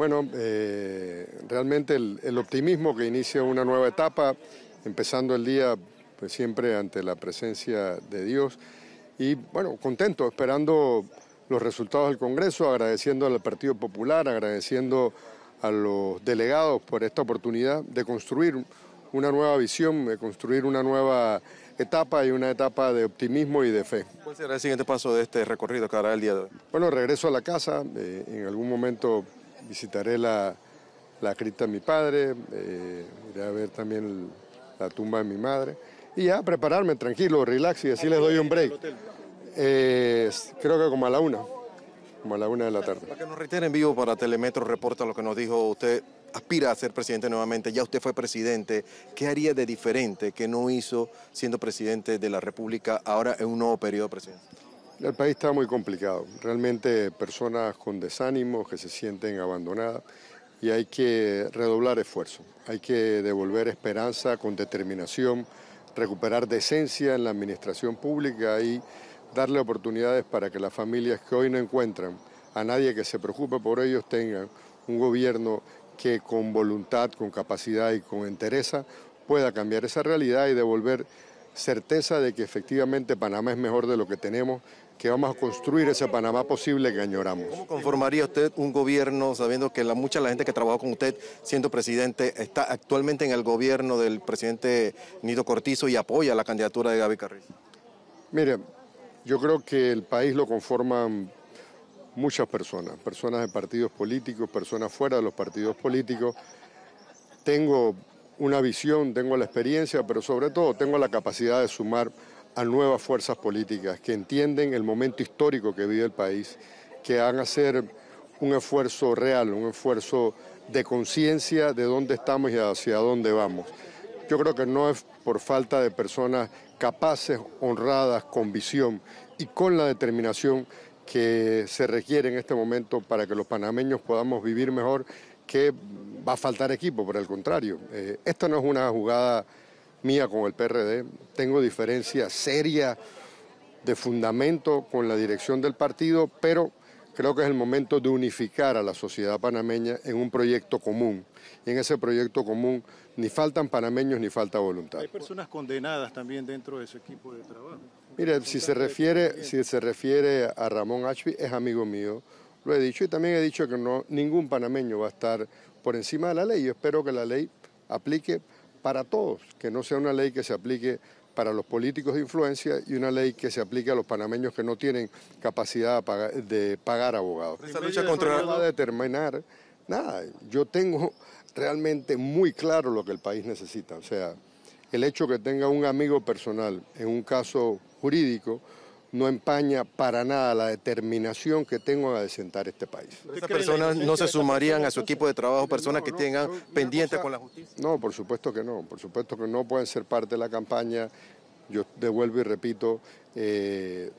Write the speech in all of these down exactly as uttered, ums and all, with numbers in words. Bueno, eh, realmente el, el optimismo que inicia una nueva etapa, empezando el día pues, siempre ante la presencia de Dios. Y bueno, contento, esperando los resultados del Congreso, agradeciendo al Partido Popular, agradeciendo a los delegados por esta oportunidad de construir una nueva visión, de construir una nueva etapa y una etapa de optimismo y de fe. ¿Cuál será el siguiente paso de este recorrido que hará el día de hoy? Bueno, regreso a la casa, eh, en algún momento visitaré la, la cripta de mi padre, eh, iré a ver también el, la tumba de mi madre y ya prepararme tranquilo, relax y así les doy un break. Eh, creo que como a la una, como a la una de la tarde. Para que nos reiteren en vivo para Telemetro, reporta lo que nos dijo usted. Aspira a ser presidente nuevamente, ya usted fue presidente. ¿Qué haría de diferente que no hizo siendo presidente de la República ahora en un nuevo periodo de presidencia? El país está muy complicado, realmente personas con desánimo que se sienten abandonadas y hay que redoblar esfuerzo, hay que devolver esperanza con determinación, recuperar decencia en la administración pública y darle oportunidades para que las familias que hoy no encuentran a nadie que se preocupe por ellos tengan un gobierno que con voluntad, con capacidad y con entereza pueda cambiar esa realidad y devolver certeza de que efectivamente Panamá es mejor de lo que tenemos, que vamos a construir ese Panamá posible que añoramos. ¿Cómo conformaría usted un gobierno sabiendo que la, mucha de la gente que trabajó con usted siendo presidente está actualmente en el gobierno del presidente Nito Cortizo y apoya la candidatura de Gaby Carrillo? Mire, yo creo que el país lo conforman muchas personas, personas de partidos políticos, personas fuera de los partidos políticos. Tengo una visión, tengo la experiencia, pero sobre todo tengo la capacidad de sumar a nuevas fuerzas políticas que entienden el momento histórico que vive el país, que van a hacer un esfuerzo real, un esfuerzo de conciencia de dónde estamos y hacia dónde vamos. Yo creo que no es por falta de personas capaces, honradas, con visión y con la determinación que se requiere en este momento para que los panameños podamos vivir mejor, que va a faltar equipo, por el contrario. Eh, esta no es una jugada mía con el P R D, tengo diferencias serias de fundamento con la dirección del partido, pero creo que es el momento de unificar a la sociedad panameña en un proyecto común. Y en ese proyecto común ni faltan panameños ni falta voluntad. Hay personas condenadas también dentro de ese equipo de trabajo. Mire, si se, refiere, si se refiere a Ramón Achvi, es amigo mío, lo he dicho, y también he dicho que no, ningún panameño va a estar por encima de la ley. Yo espero que la ley aplique para todos, que no sea una ley que se aplique para los políticos de influencia y una ley que se aplique a los panameños que no tienen capacidad de pagar abogados. Esa lucha contra no va a determinar nada. Yo tengo realmente muy claro lo que el país necesita, o sea, el hecho que tenga un amigo personal en un caso jurídico no empaña para nada la determinación que tengo a desentar este país. ¿Esas personas no se sumarían a su equipo de trabajo, personas que tengan pendientes con la justicia? No, por supuesto que no, por supuesto que no pueden ser parte de la campaña. Yo devuelvo y repito, eh,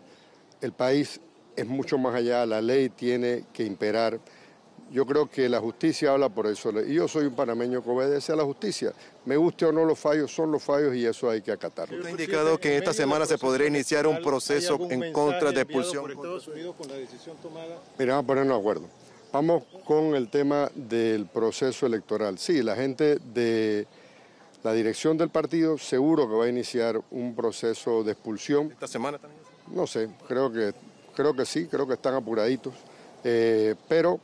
el país es mucho más allá, la ley tiene que imperar. Yo creo que la justicia habla por eso. Y yo soy un panameño que obedece a la justicia. Me guste o no los fallos, son los fallos y eso hay que acatarlo. Usted ha indicado que esta semana se podría iniciar un proceso en contra de expulsión. ¿Hay algún mensaje enviado por Estados Unidos con la decisión tomada? Mira, vamos a ponernos de acuerdo. Vamos con el tema del proceso electoral. Sí, la gente de la dirección del partido seguro que va a iniciar un proceso de expulsión. ¿Esta semana también? No sé, creo que, creo que sí, creo que están apuraditos. Eh, pero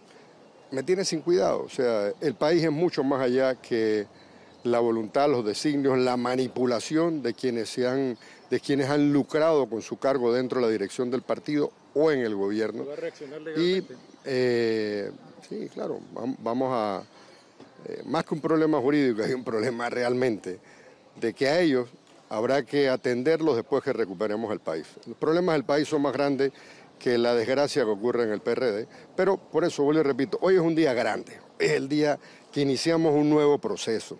me tiene sin cuidado, o sea, el país es mucho más allá que la voluntad, los designios, la manipulación de quienes, se han, de quienes han lucrado con su cargo dentro de la dirección del partido o en el gobierno. ¿Va a reaccionar legalmente? Y, eh, sí, claro, vamos a, eh, más que un problema jurídico, hay un problema realmente de que a ellos habrá que atenderlos después que recuperemos el país. Los problemas del país son más grandes que la desgracia que ocurre en el P R D, pero por eso vuelvo y repito, hoy es un día grande, es el día que iniciamos un nuevo proceso.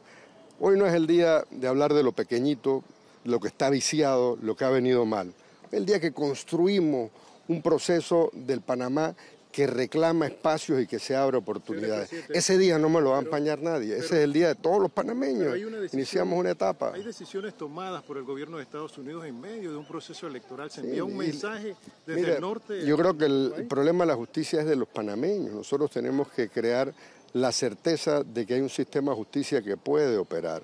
Hoy no es el día de hablar de lo pequeñito, lo que está viciado, lo que ha venido mal. Es el día que construimos un proceso del Panamá que reclama espacios y que se abre oportunidades. Ese día no me lo va a empañar nadie, ese pero, es el día de todos los panameños. Una decisión, iniciamos una etapa. Hay decisiones tomadas por el gobierno de Estados Unidos en medio de un proceso electoral, se envía sí, un mensaje desde mira, el norte. Yo creo que el, el problema de la justicia es de los panameños, nosotros tenemos que crear la certeza de que hay un sistema de justicia que puede operar.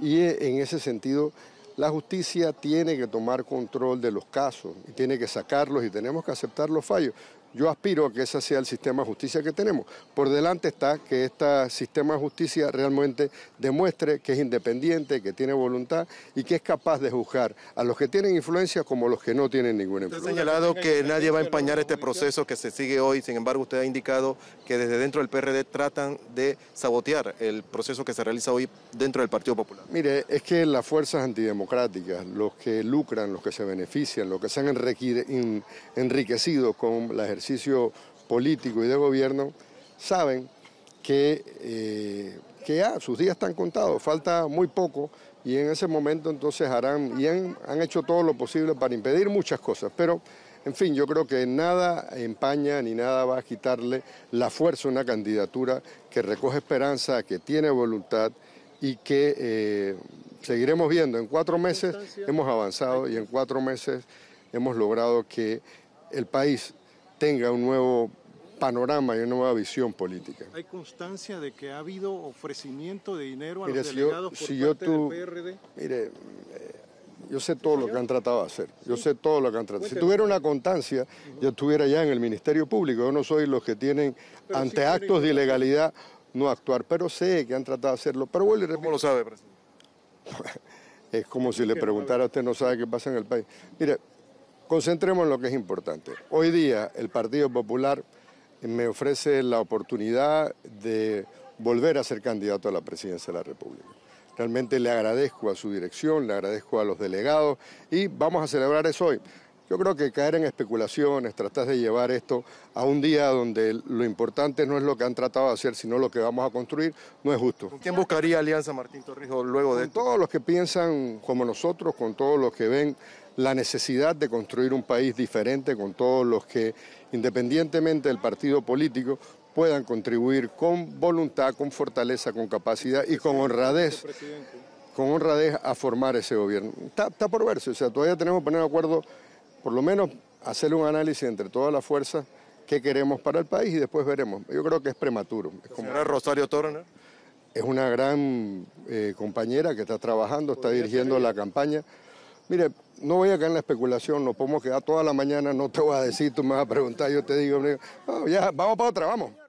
Y en ese sentido, la justicia tiene que tomar control de los casos, y tiene que sacarlos y tenemos que aceptar los fallos. Yo aspiro a que ese sea el sistema de justicia que tenemos. Por delante está que este sistema de justicia realmente demuestre que es independiente, que tiene voluntad y que es capaz de juzgar a los que tienen influencia como a los que no tienen ninguna influencia. Usted ha señalado que nadie va a empañar este proceso que se sigue hoy, sin embargo usted ha indicado que desde dentro del P R D tratan de sabotear el proceso que se realiza hoy dentro del Partido Popular. Mire, es que las fuerzas antidemocráticas, los que lucran, los que se benefician, los que se han enriquecido con la ejercicio político y de gobierno, saben que, eh, que ah, sus días están contados, falta muy poco y en ese momento entonces harán, y han, han hecho todo lo posible para impedir muchas cosas, pero en fin, yo creo que nada empaña ni nada va a quitarle la fuerza a una candidatura que recoge esperanza, que tiene voluntad y que eh, seguiremos viendo. En cuatro meses hemos avanzado y en cuatro meses hemos logrado que el país tenga un nuevo panorama y una nueva visión política. ¿Hay constancia de que ha habido ofrecimiento de dinero a mire, los delegados si yo, por si parte yo tú, del P R D? Mire, eh, yo sé todo ¿Sí, lo señor? que han tratado de hacer. Yo sí. sé todo lo que han tratado. Cuéntame. Si tuviera una constancia, uh-huh. yo estuviera ya en el Ministerio Público. Yo no soy los que tienen, pero ante sí actos de ilegalidad, no actuar. Pero sé que han tratado de hacerlo. Pero vuelvo y repito. ¿Cómo lo sabe, presidente? Es como si le preguntara a usted, no sabe qué pasa en el país. Mire, concentremos en lo que es importante. Hoy día el Partido Popular me ofrece la oportunidad de volver a ser candidato a la presidencia de la República. Realmente le agradezco a su dirección, le agradezco a los delegados y vamos a celebrar eso hoy. Yo creo que caer en especulaciones, tratar de llevar esto a un día donde lo importante no es lo que han tratado de hacer, sino lo que vamos a construir, no es justo. ¿Con quién buscaría alianza Martín Torrijos luego de esto? Con todos los que piensan como nosotros, con todos los que ven la necesidad de construir un país diferente, con todos los que, independientemente del partido político, puedan contribuir con voluntad, con fortaleza, con capacidad y con honradez, con honradez a formar ese gobierno. Está, está por verse, o sea, todavía tenemos que poner de acuerdo, por lo menos hacer un análisis entre todas las fuerzas que queremos para el país y después veremos. Yo creo que es prematuro. Es como Rosario Toro, ¿no? Es una gran eh, compañera que está trabajando, está dirigiendo la campaña. Mire, no voy a caer en la especulación, nos podemos quedar toda la mañana, no te voy a decir, tú me vas a preguntar, yo te digo, no, ya, vamos para otra, vamos.